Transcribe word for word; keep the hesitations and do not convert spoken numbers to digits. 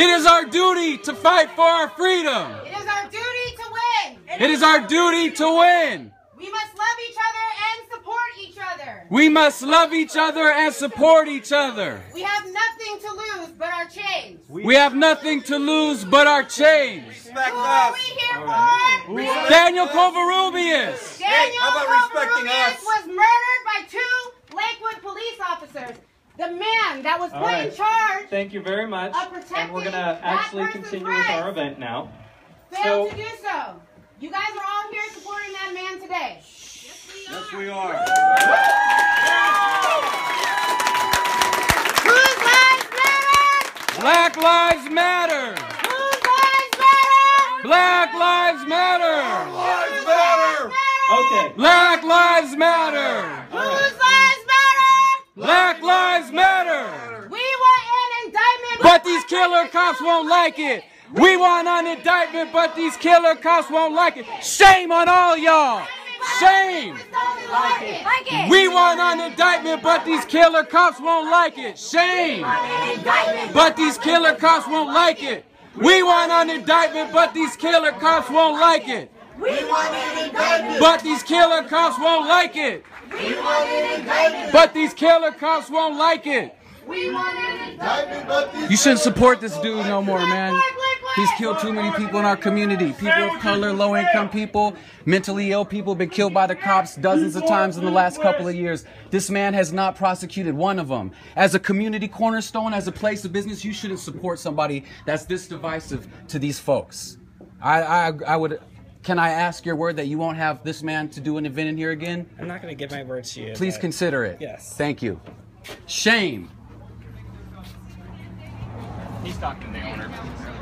It is our duty to fight for our freedom. It is our duty to win. It, it is, is our duty to win. We must love each other and support each other. We must love each other and support each other. We have nothing to lose but our chains. We, we have nothing to lose but our chains. Respect Who us. are we here right. for? Respect Daniel Covarrubias. Daniel Covarrubias was murdered by two Lakewood police officers. The man that was put right. in charge. Thank you very much. Of protecting and we're going to actually continue with our event now. Failed so, to do so. You guys are all here supporting that man today. Yes, we are. Yes, we are. Whose lives matter? Black lives matter. Whose lives matter? Black lives matter. Black lives matter. Okay. Black lives matter. Whose lives matter? Black lives matter. We want an indictment. But these killer cops won't like it. We want an indictment, but these killer cops won't like it. Shame on all y'all. Shame. We want an indictment, but these killer cops won't like it. Shame. But these killer cops won't like it. We want an indictment, but these killer cops won't like it. We want an indictment. But these killer cops won't like it. We want an indictment. But these killer cops won't like it. We want an indictment, but these You shouldn't support this dude no more, man. He's killed too many people in our community. People of color, low-income people, mentally ill people have been killed by the cops dozens of times in the last couple of years. This man has not prosecuted one of them. As a community cornerstone, as a place of business, you shouldn't support somebody that's this divisive to these folks. I, I, I would... Can I ask your word that you won't have this man to do an event in here again? I'm not going to give my word to you. Please consider it. Yes. Thank you. Shame. He's talking to the owner.